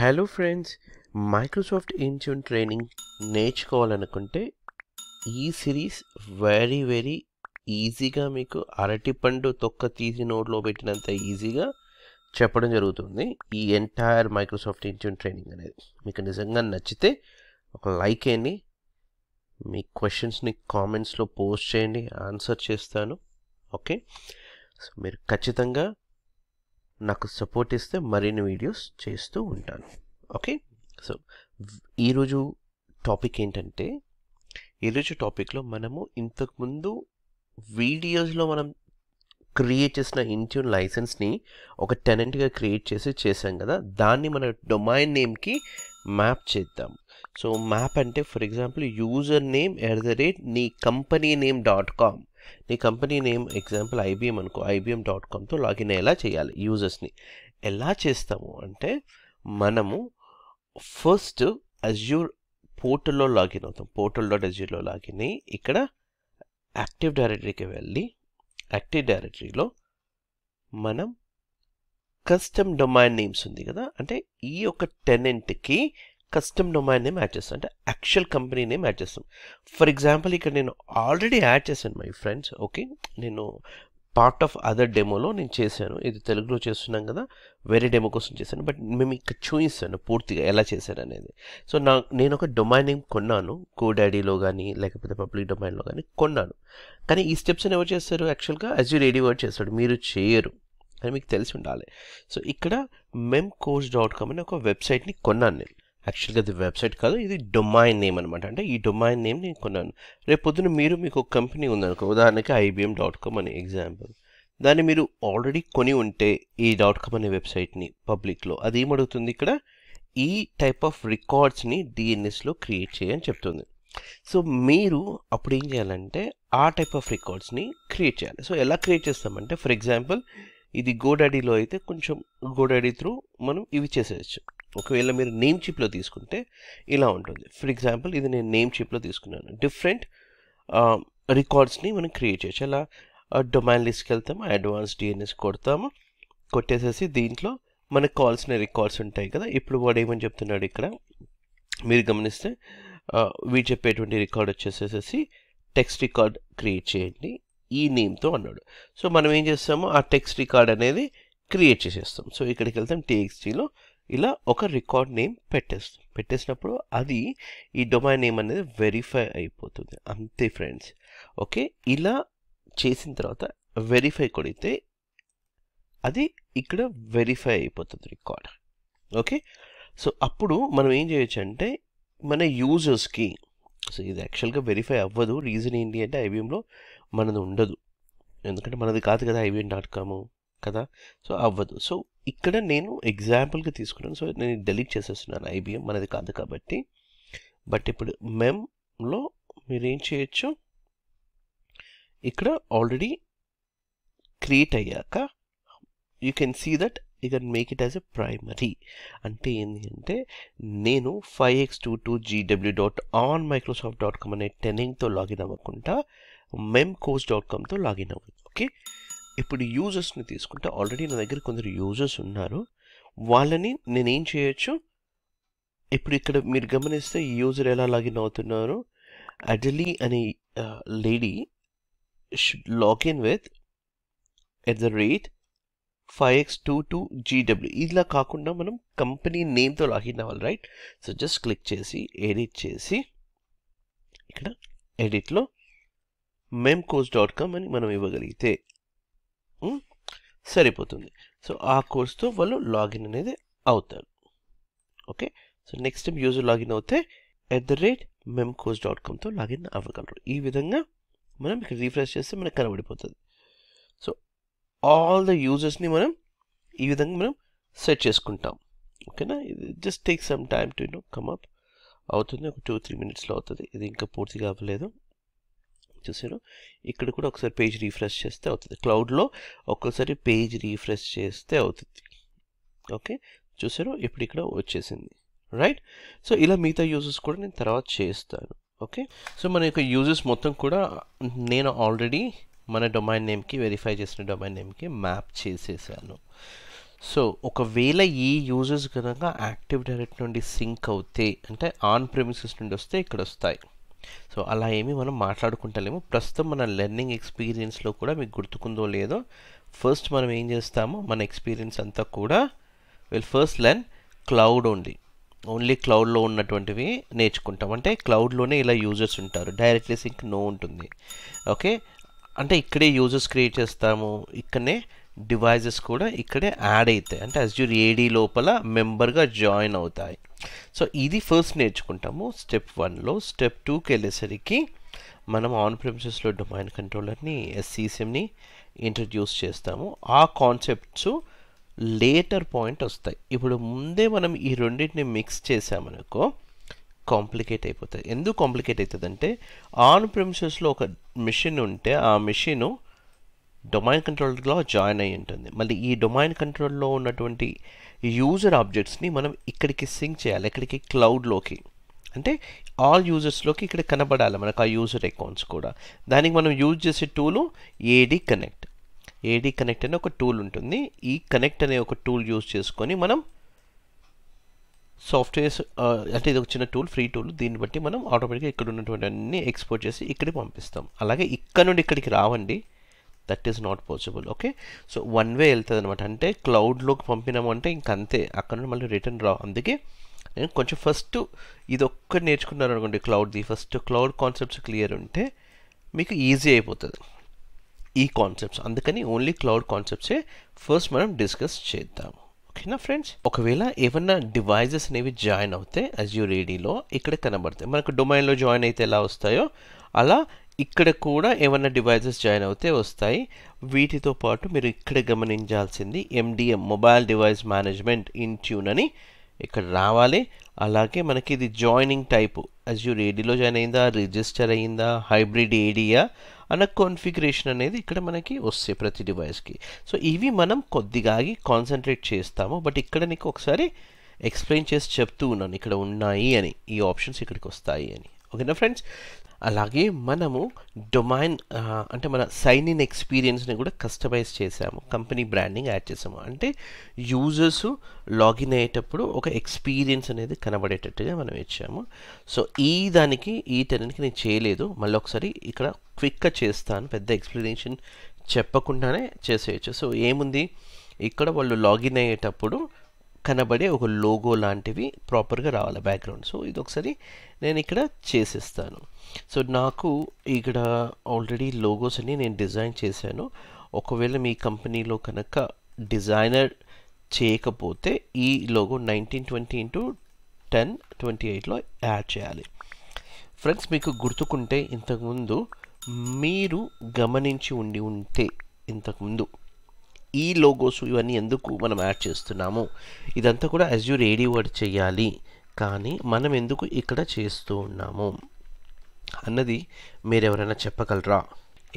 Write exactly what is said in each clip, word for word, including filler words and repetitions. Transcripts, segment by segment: Hello friends, Microsoft Intune training నేర్చుకోవాలనుకుంటే ఈ series very very ఈజీగా మీకు అరటిపండు తొక్క తీసి నోట్లో పెట్టినంత ఈజీగా చెప్పడం జరుగుతుంది. ఈ ఎంటైర్ మైక్రోసాఫ్ట్ ఇంట్యూన్ ట్రైనింగ్ అనేది మీకు నిజంగా నచ్చితే ఒక లైక్ వేయండి, మీ క్వశ్చన్స్ని కామెంట్స్లో పోస్ట్ చేయండి, ఆన్సర్ చేస్తాను. ఓకే, సో మీరు ఖచ్చితంగా నాకు సపోర్ట్ ఇస్తే మరిన్ని వీడియోస్ చేస్తూ ఉంటాను. ఓకే, సో ఈరోజు టాపిక్ ఏంటంటే, ఈరోజు టాపిక్లో మనము ఇంతకుముందు వీడియోస్లో మనం క్రియేట్ చేసిన ఇంట్యూన్ లైసెన్స్ని ఒక టెనెంట్గా క్రియేట్ చేసి చేసాం కదా, దాన్ని మన డొమైన్ నేమ్కి మ్యాప్ చేద్దాం. సో మ్యాప్ అంటే for example user name at the rate నీ కంపెనీ నేమ్ డాట్ కామ్, నీ కంపెనీ నేమ్ ఎగ్జాంపుల్ ఐబీఎం అనుకో, ఐబీఎం డాట్ కామ్తో లాగిన్ అయ్యేలా చేయాలి యూజర్స్ని. ఎలా చేస్తాము అంటే మనము ఫస్ట్ అజ్యూర్ పోర్టల్లో లాగిన్ అవుతాం. పోర్టల్ డాట్ అజ్యూర్లో లాగిన్ అయ్యి ఇక్కడ యాక్టివ్ డైరెక్టరీకి వెళ్ళి యాక్టివ్ డైరెక్టరీలో మనం కస్టమ్ డొమైన్ నేమ్స్ ఉంది కదా, అంటే ఈ యొక్క టెనెంట్కి కస్టమ్ డొమైన్ నేమ్ యాడ్ చేస్తాం, అంటే యాక్చువల్ కంపెనీ నేమ్ యాడ్ చేస్తాం. ఫర్ ఎగ్జాంపుల్ ఇక్కడ నేను ఆల్రెడీ యాడ్ చేశాను మై ఫ్రెండ్స్. ఓకే, నేను పార్ట్ ఆఫ్ అదర్ డెమోలో నేను చేశాను, ఇది తెలుగులో చేస్తున్నాం కదా, వేరే డెమో కోసం చేశాను, బట్ మేము ఇక్కడ చూపిస్తాను పూర్తిగా ఎలా చేశాను అనేది. సో నా నేను ఒక డొమైన్ నేమ్ కొన్నాను గోడాడీలో కానీ లేకపోతే పబ్లిక్ డొమైన్లో కానీ కొన్నాను, కానీ ఈ స్టెప్స్ ఎవరు చేస్తారు? యాక్చువల్గా అజ్యూర్ ఏడీ వర్డ్ చేస్తాడు, మీరు చేయరు అని మీకు తెలిసి ఉండాలి. సో ఇక్కడ memcoes డాట్ com అని ఒక వెబ్సైట్ని కొన్నాను నేను. యాక్చువల్గా అది వెబ్సైట్ కాదు, ఇది డొమైన్ నేమ్ అనమాట. అంటే ఈ డొమైన్ నేమ్ నేను కొన్నాను. రేపు పొద్దున మీరు మీకు ఒక కంపెనీ ఉందనుకో, ఉదాహరణకి ఐబీఎం డాట్ కామ్ అని ఎగ్జాంపుల్, దాన్ని మీరు ఆల్రెడీ కొని ఉంటే ఈ డాట్ కామ్ అనే వెబ్సైట్ని పబ్లిక్లో, అది ఏమడుగుతుంది ఇక్కడ ఈ టైప్ ఆఫ్ రికార్డ్స్ని డిఎన్ఎస్లో క్రియేట్ చేయని చెప్తుంది. సో మీరు అప్పుడు ఏం చేయాలంటే ఆ టైప్ ఆఫ్ రికార్డ్స్ని క్రియేట్ చేయాలి. సో ఎలా క్రియేట్ చేస్తామంటే ఫర్ ఎగ్జాంపుల్ ఇది గోడాడీలో అయితే కొంచెం గోడాడీ త్రూ మనం ఇవి చేసేయచ్చు. ఒకవేళ మీరు నేమ్ చిప్లో తీసుకుంటే ఇలా ఉంటుంది. ఫర్ ఎగ్జాంపుల్ ఇది నేను నేమ్ చిప్లో తీసుకున్నాను. డిఫరెంట్ రికార్డ్స్ని మనం క్రియేట్ చేయొచ్చు. అలా డొమైన్ లిస్ట్కి వెళ్తాము, అడ్వాన్స్ డిఎన్ఎస్ కొడతాము, కొట్టేసేసి దీంట్లో మనకు కావాల్సిన రికార్డ్స్ ఉంటాయి కదా. ఇప్పుడు వాడు ఏమని చెప్తున్నాడు ఇక్కడ మీరు గమనిస్తే, వీడు చెప్పేటువంటి రికార్డ్ వచ్చేసేసి టెక్స్ట్ రికార్డ్ క్రియేట్ చేయండి ఈ నేమ్తో అన్నాడు. సో మనం ఏం చేస్తాము ఆ టెక్స్ట్ రికార్డ్ అనేది క్రియేట్ చేసేస్తాం. సో ఇక్కడికి వెళ్తాం, టీఎక్స్టీలో ఇలా ఒక రికార్డ్ నేమ్ పెట్టేస్తాం. పెట్టేసినప్పుడు అది ఈ డొమైన్ నేమ్ అనేది వెరిఫై అయిపోతుంది, అంతే ఫ్రెండ్స్. ఓకే, ఇలా చేసిన తర్వాత వెరిఫై కొడితే అది ఇక్కడ వెరిఫై అయిపోతుంది రికార్డ్. ఓకే, సో అప్పుడు మనం ఏం చేయొచ్చు అంటే మన యూజర్స్కి, సో ఇది యాక్చువల్గా వెరిఫై అవ్వదు. రీజన్ ఏంటి అంటే ఐబీఎంలో మనది ఉండదు, ఎందుకంటే మనది కాదు కదా ఐబీఎం డాట్ కాము కదా, సో అవ్వదు. సో ఇక్కడ నేను ఎగ్జాంపుల్గా తీసుకున్నాను. సో నేను డిలీట్ చేసేస్తున్నాను, ఐబీఎం మనది కాదు కాబట్టి. బట్ ఇప్పుడు మెమ్లో మీరేం చేయొచ్చు, ఇక్కడ ఆల్రెడీ క్రియేట్ అయ్యాక you can see that you can make it as a primary. అంటే ఏంటి అంటే నేను five X two two GW dot on Microsoft dot com అనే టెనెంట్తో లాగిన్ అవ్వకుండా memcoes డాట్ కామ్తో లాగిన్ అవ్వదు. ఓకే, ఇప్పుడు యూజర్స్ని తీసుకుంటే ఆల్రెడీ నా దగ్గర కొందరు యూజర్స్ ఉన్నారు, వాళ్ళని నేనేం చేయొచ్చు ఇప్పుడు ఇక్కడ మీరు గమనిస్తే ఈ యూజర్ ఎలా లాగిన్ అవుతున్నారు, అజలీ అనే lady should login with at the rate five X two two GW, ఇలా కాకుండా మనం కంపెనీ నేమ్తో లాగిన్ అవ్వాలి, రైట్. సో జస్ట్ క్లిక్ చేసి ఎడిట్ చేసి ఇక్కడ ఎడిట్లో memcoes డాట్ కామ్ అని మనం ఇవ్వగలిగితే సరిపోతుంది. సో ఆ కోర్స్తో వాళ్ళు లాగిన్ అనేది అవుతారు. Okay, so next time user login అవుతే at the rate memcoes dot కామ్తో లాగిన్ అవ్వగలరు. ఈ విధంగా మనం ఇక్కడ రీఫ్రెష్ చేస్తే మనకు కనబడిపోతుంది. సో ఆల్ ద యూజర్స్ని మనం ఈ విధంగా మనం సెట్ చేసుకుంటాం. ఓకేనా, ఇది just take some time to know come up అవుతుంది, ఒక టూ త్రీ మినిట్స్లో అవుతుంది. ఇది ఇంకా పూర్తిగా అవ్వలేదు, చూసారు. ఇక్కడ కూడా ఒకసారి పేజ్ రీఫ్రెష్ చేస్తే అవుతుంది, క్లౌడ్లో ఒక్కసారి పేజ్ రీఫ్రెష్ చేస్తే అవుతుంది. ఓకే, చూసారు, ఇప్పుడు ఇక్కడ వచ్చేసింది, రైట్. సో ఇలా మిగతా యూజర్స్ కూడా నేను తర్వాత చేస్తాను. ఓకే, సో మన యొక్క యూజర్స్ మొత్తం కూడా నేను ఆల్రెడీ మన డొమైన్ నేమ్కి వెరిఫై చేసిన డొమైన్ నేమ్కి మ్యాప్ చేసేసాను. సో ఒకవేళ ఈ యూజర్స్ గనక యాక్టివ్ డైరెక్టరీ నుండి సింక్ అవుతే అంటే ఆన్ ప్రెమిసెస్ నుండి వస్తే ఇక్కడ వస్తాయి. సో అలా ఏమీ మనం మాట్లాడుకుంటలేము. ప్రస్తుతం మన లెర్నింగ్ ఎక్స్పీరియన్స్లో కూడా మీకు గుర్తుకుందో లేదో, ఫస్ట్ మనం ఏం చేస్తామో మన ఎక్స్పీరియన్స్ అంతా కూడా will first learn cloud only only క్లౌడ్లో ఉన్నటువంటివి నేర్చుకుంటాం. అంటే క్లౌడ్లోనే ఇలా యూజర్స్ ఉంటారు, డైరెక్ట్లీ సింక్ నో ఉంటుంది. ఓకే, అంటే ఇక్కడే యూజర్స్ క్రియేట్ చేస్తాము, ఇక్కడనే డివైజెస్ కూడా ఇక్కడే యాడ్ అవుతాయి. అంటే అజ్యూర్ ఏడీ లోపల మెంబర్గా జాయిన్ అవుతాయి. సో ఇది ఫస్ట్ నేర్చుకుంటాము స్టెప్ వన్లో. స్టెప్ టూకి వెళ్ళేసరికి మనం ఆన్ ప్రిమిసెస్లో డొమైన్ కంట్రోలర్ని, ఎస్సీసీఎంని ఇంట్రడ్యూస్ చేస్తాము. ఆ కాన్సెప్ట్స్ లేటర్ పాయింట్ వస్తాయి. ఇప్పుడు ముందే మనం ఈ రెండింటిని మిక్స్ చేసామనుకో కాంప్లికేట్ అయిపోతుంది. ఎందుకు కాంప్లికేట్ అవుతుంది అంటే ఆన్ ప్రిమిసెస్లో ఒక మెషిన్ ఉంటే ఆ మెషిను డొమైన్ కంట్రోల్లో జాయిన్ అయ్యి ఉంటుంది. మళ్ళీ ఈ డొమైన్ కంట్రోల్లో ఉన్నటువంటి యూజర్ ఆబ్జెక్ట్స్ని మనం ఇక్కడికి సింక్ చేయాలి. ఇక్కడికి క్లౌడ్లోకి, అంటే ఆల్ యూజర్స్లోకి ఇక్కడ కనబడాలి మనకు ఆ యూజర్ అకౌంట్స్ కూడా. దానికి మనం యూజ్ చేసే టూలు ఏడీ కనెక్ట్. ఏడీ కనెక్ట్ అనే ఒక టూల్ ఉంటుంది. ఈ కనెక్ట్ అనే ఒక టూల్ యూజ్ చేసుకొని మనం సాఫ్ట్వేర్స్, అంటే ఇది ఒక చిన్న టూల్, ఫ్రీ టూల్. దీన్ని బట్టి మనం ఆటోమేటిక్గా ఇక్కడ ఉన్నటువంటి అన్ని ఎక్స్పోర్ట్ చేసి ఇక్కడికి పంపిస్తాం. అలాగే ఇక్కడ నుండి ఇక్కడికి రావండి, that is not possible. Okay, so one way వెళ్తుంది అనమాట. అంటే క్లౌడ్లోకి పంపినాము అంటే ఇంకంతే, అక్కడ నుండి మళ్ళీ రిటర్న్ రావు. అందుకే నేను కొంచెం ఫస్ట్ ఇది ఒక్కటి నేర్చుకున్నాను అనుకోండి క్లౌడ్ది, ఫస్ట్ క్లౌడ్ కాన్సెప్ట్స్ క్లియర్ ఉంటే మీకు ఈజీ అయిపోతుంది ఈ కాన్సెప్ట్స్. అందుకని ఓన్లీ క్లౌడ్ కాన్సెప్ట్సే ఫస్ట్ మనం డిస్కస్ చేద్దాము. ఓకేనా ఫ్రెండ్స్, ఒకవేళ ఏమన్నా డివైజెస్ అనేవి జాయిన్ అవుతాయి అజ్యూర్ ఏడీలో, ఇక్కడ కనబడతాయి మనకు. డొమైన్లో జాయిన్ అయితే ఎలా వస్తాయో అలా ఇక్కడ కూడా ఏమైనా డివైజెస్ జాయిన్ అవుతే వస్తాయి. వీటితో పాటు మీరు ఇక్కడ గమనించాల్సింది MDM, mobile device management Intune అని ఇక్కడ రావాలి. అలాగే మనకి ఇది జాయినింగ్ టైపు, అజ్యూర్ ఏడీలో జాయిన్ అయిందా, రిజిస్టర్ అయ్యిందా, హైబ్రిడ్ ఏడియా అన్న కాన్ఫిగరేషన్ అనేది ఇక్కడ మనకి వస్తాయి ప్రతి డివైస్కి. సో ఇవి మనం కొద్దిగా ఆగి కాన్సన్ట్రేట్ చేస్తాము. బట్ ఇక్కడ నీకు ఒకసారి ఎక్స్ప్లెయిన్ చేసి చెప్తూ ఉన్నాను ఇక్కడ ఉన్నాయి అని, ఈ ఆప్షన్స్ ఇక్కడికి వస్తాయి అని. ఓకేనా ఫ్రెండ్స్, అలాగే మనము డొమైన్ అంటే మన సైన్ ఇన్ ఎక్స్పీరియన్స్ని కూడా కస్టమైజ్ చేసాము, కంపెనీ బ్రాండింగ్ యాడ్ చేసాము. అంటే యూజర్స్ లాగిన్ అయ్యేటప్పుడు ఒక ఎక్స్పీరియన్స్ అనేది కనబడేటట్టుగా మనం ఇచ్చాము. సో ఈ దానికి ఈ టెన్కి నేను చేయలేదు, మళ్ళీ ఒకసారి ఇక్కడ క్విక్గా చేస్తాను, పెద్ద ఎక్స్ప్లెనేషన్ చెప్పకుండానే చేసేయచ్చు. సో ఏముంది, ఇక్కడ వాళ్ళు లాగిన్ అయ్యేటప్పుడు కనబడే ఒక లోగో లాంటివి ప్రాపర్గా రావాలి బ్యాక్గ్రౌండ్. సో ఇది ఒకసారి నేను ఇక్కడ చేసేస్తాను. సో నాకు ఇక్కడ ఆల్రెడీ లోగోస్ అన్ని నేను డిజైన్ చేశాను. ఒకవేళ మీ కంపెనీలో కనుక డిజైనర్ చేయకపోతే ఈ logo nineteen twenty into ten twenty ఎయిట్లో యాడ్ చేయాలి. ఫ్రెండ్స్ మీకు గుర్తుకుంటే ఇంతకుముందు మీరు గమనించి ఉండి ఉంటే ఇంతకుముందు ఈ లోగోస్ ఇవన్నీ ఎందుకు మనం యాడ్ చేస్తున్నాము, ఇదంతా కూడా అజ్యూర్ ఏడీ వర్డ్ చేయాలి, కానీ మనం ఎందుకు ఇక్కడ చేస్తూ ఉన్నాము అన్నది మీరు ఎవరైనా చెప్పగలరా?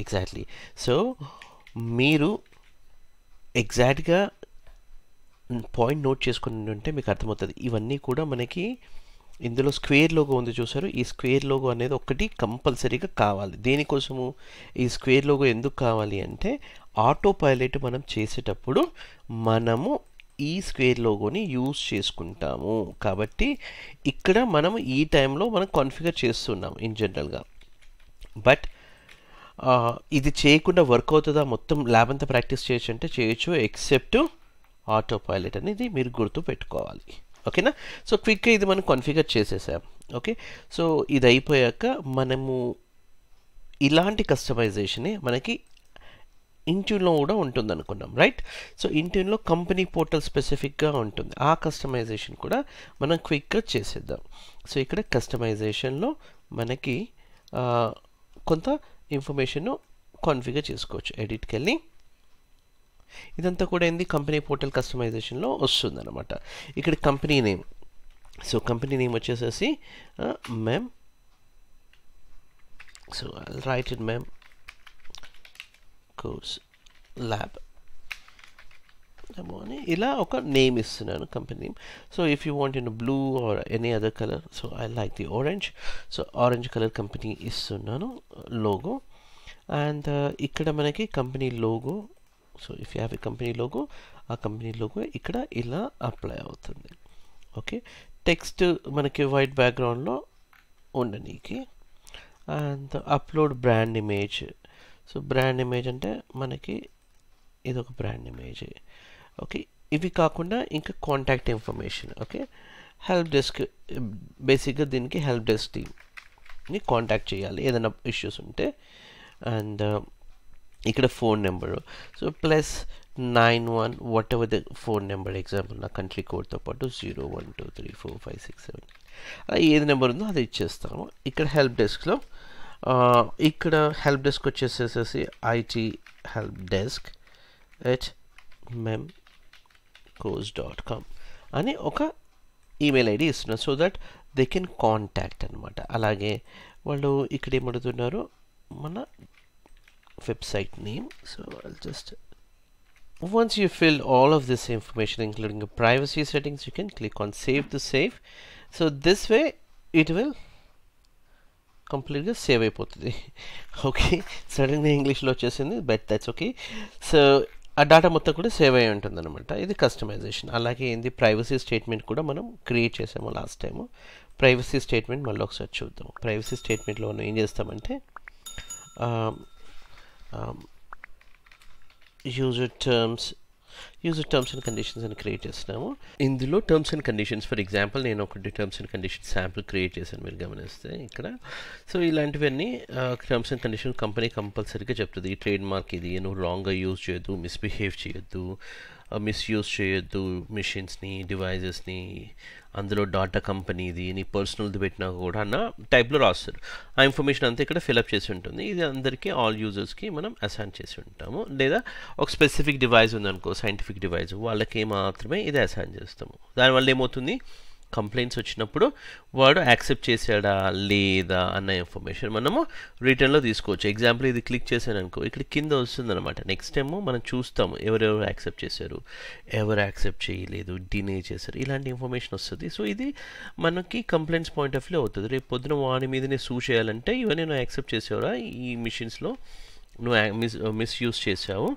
ఎగ్జాక్ట్లీ. సో మీరు ఎగ్జాక్ట్గా పాయింట్ నోట్ చేసుకుని ఉంటే మీకు అర్థమవుతుంది. ఇవన్నీ కూడా మనకి ఇందులో స్క్వేర్ లోగో ఉంది చూసారు, ఈ స్క్వేర్ లోగో అనేది ఒకటి కంపల్సరీగా కావాలి. దేనికోసము ఈ స్క్వేర్ లోగో ఎందుకు కావాలి అంటే ఆటో పైలట్ మనం చేసేటప్పుడు మనము ఈ స్క్వేర్ లోగోని యూజ్ చేసుకుంటాము. కాబట్టి ఇక్కడ మనం ఈ టైంలో మనం కాన్ఫిగర్ చేస్తున్నాం ఇన్ జనరల్గా. బట్ ఇది చేయకుండా వర్క్ అవుతుందా, మొత్తం ల్యాబ్ అంతా ప్రాక్టీస్ చేయొచ్చు అంటే చేయొచ్చు, ఎక్సెప్ట్ ఆటో పైలట్ అనేది మీరు గుర్తు పెట్టుకోవాలి. ఓకేనా, సో క్విక్గా ఇది మనం కాన్ఫిగర్ చేసేసాం. ఓకే, సో ఇది అయిపోయాక మనము ఇలాంటి కస్టమైజేషనే మనకి ఇంట్యూన్లో కూడా ఉంటుంది అనుకున్నాం, రైట్? సో ఇంట్యూన్లో కంపెనీ పోర్టల్ స్పెసిఫిక్గా ఉంటుంది, ఆ కస్టమైజేషన్ కూడా మనం క్విక్గా చేసేద్దాం. సో ఇక్కడ కస్టమైజేషన్లో మనకి కొంత ఇన్ఫర్మేషన్ కాన్ఫిగర్ చేసుకోవచ్చు. ఎడిట్కి వెళ్ళి ఇదంతా కూడా ఏంది కంపెనీ పోర్టల్ కస్టమైజేషన్లో వస్తుందన్నమాట. ఇక్కడ company name, so company name వచ్చేసేసి మెమ్, so write it mem course lab అని ఇలా ఒక నేమ్ ఇస్తున్నాను company name. So if you want in blue or any other colour, so I like the orange, so orange colour company ఇస్తున్నాను logo. And ఇక్కడ మనకి company logo, so if you have a company logo ఆ company logo ఇక్కడ ఇలా apply అవుతుంది. Okay, text మనకి white background లో ఉండనీకి. And upload brand image. So brand image అంటే మనకి ఇది ఒక బ్రాండ్ ఇమేజ్. ఓకే, ఇవి కాకుండా ఇంకా contact information. Okay, help desk, బేసిక్గా దీనికి హెల్ప్ డెస్క్ టీమ్ని కాంటాక్ట్ చేయాలి ఏదైనా ఇష్యూస్ ఉంటే. అండ్ ఇక్కడ phone number. So plus nine one whatever the phone number, example నా కంట్రీ కోడ్తో పాటు zero one two three four five six seven అలా ఏది నెంబర్ ఉందో అది ఇచ్చేస్తాము. ఇక్కడ హెల్ప్ డెస్క్లో ఇక్కడ హెల్ప్ డెస్క్ వచ్చేసేసేసి IT help desk at memcoes dot com అని ఒక ఈమెయిల్ ఐడి ఇస్తున్నారు. So that they can contact అనమాట. అలాగే వాళ్ళు ఇక్కడ ఏమడుతున్నారు, మన website name. So I'll just, once you fill all of this information including the privacy settings, you can click on save to save. So this way it will completely save అయిపోతుంది. Okay, suddenly English లో వచ్చేసింది, but that's okay. So ఆ data మొత్తం కూడా save అయి ఉంటుంది అనమాట. ఇది కస్టమైజేషన్. అలాగే ఏంది, ప్రైవసీ స్టేట్మెంట్ కూడా మనం క్రియేట్ చేసాము లాస్ట్ టైము. ప్రైవసీ స్టేట్మెంట్ మళ్ళీ ఒకసారి చూద్దాం. ప్రైవసీ స్టేట్మెంట్లో మనం ఏం చేస్తామంటే Um, user terms user terms and conditions and create చేస్తున్నాము. ఇందులో terms and conditions, for example నేను ఒకటి terms and conditions sample create చేశాను మీరు గమనిస్తే ఇక్కడ. సో ఇలాంటివన్నీ terms and conditions కంపెనీ కంపల్సరీగా చెప్తుంది. ఈ ట్రేడ్ మార్క్ ఇది నువ్వు రాంగ్గా యూజ్ చేయొద్దు, మిస్బిహేవ్ చేయొద్దు, మిస్యూజ్ చేయొద్దు మిషన్స్ని, డివైజెస్ని, అందులో డాటా కంపెనీది, నీ పర్సనల్ది పెట్టినా కూడా అన్న టైప్లో రాస్తారు. ఆ ఇన్ఫర్మేషన్ అంతా ఇక్కడ ఫిలప్ చేసి ఉంటుంది. ఇది అందరికీ ఆల్ యూజర్స్కి మనం అసైన్ చేసి ఉంటాము. లేదా ఒక స్పెసిఫిక్ డివైజ్ ఉందనుకో, సైంటిఫిక్ డివైజ్, వాళ్ళకి మాత్రమే ఇది అసైన్ చేస్తాము. దానివల్ల ఏమవుతుంది, కంప్లైంట్స్ వచ్చినప్పుడు వాడు యాక్సెప్ట్ చేసాడా లేదా అన్న ఇన్ఫర్మేషన్ మనము రిటర్న్లో తీసుకోవచ్చు. ఎగ్జాంపుల్ ఇది క్లిక్ చేశాను అనుకో, ఇక్కడ కింద వస్తుందన్నమాట. నెక్స్ట్ టైము మనం చూస్తాము ఎవరెవరు యాక్సెప్ట్ చేశారు, ఎవరు యాక్సెప్ట్ చేయలేదు, డినే చేశారు, ఇలాంటి ఇన్ఫర్మేషన్ వస్తుంది. సో ఇది మనకి కంప్లైంట్స్ పాయింట్ ఆఫ్ వ్యూ అవుతుంది. రేపు పొద్దున వాడి మీద నేను సూ చేయాలంటే, ఇవన్నీ నువ్వు యాక్సెప్ట్ చేసేవరా, ఈ మిషన్స్లో నువ్వు మిస్ మిస్యూజ్ చేసావు,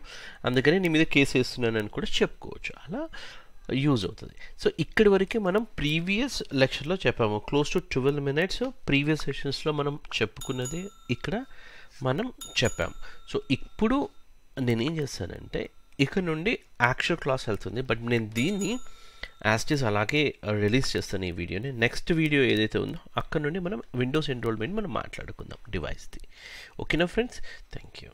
అందుకని నీ మీద కేసు వేస్తున్నాను అని కూడా చెప్పుకోవచ్చు. అలా యూజ్ అవుతుంది. సో ఇక్కడి వరకు మనం ప్రీవియస్ లెక్చర్లో చెప్పాము, close to twelve minutes previous సెషన్స్లో మనం చెప్పుకున్నది ఇక్కడ మనం చెప్పాము. సో ఇప్పుడు నేనేం చేస్తానంటే, ఇక్కడ నుండి యాక్చువల్ క్లాస్ వెళ్తుంది, బట్ నేను దీన్ని యాస్టీస్ అలాగే రిలీజ్ చేస్తాను ఈ వీడియోని. నెక్స్ట్ వీడియో ఏదైతే ఉందో అక్కడ నుండి మనం విండోస్ ఎన్రోల్మెంట్ మనం మాట్లాడుకుందాం డివైస్ది. ఓకేనా ఫ్రెండ్స్, థ్యాంక్ యూ.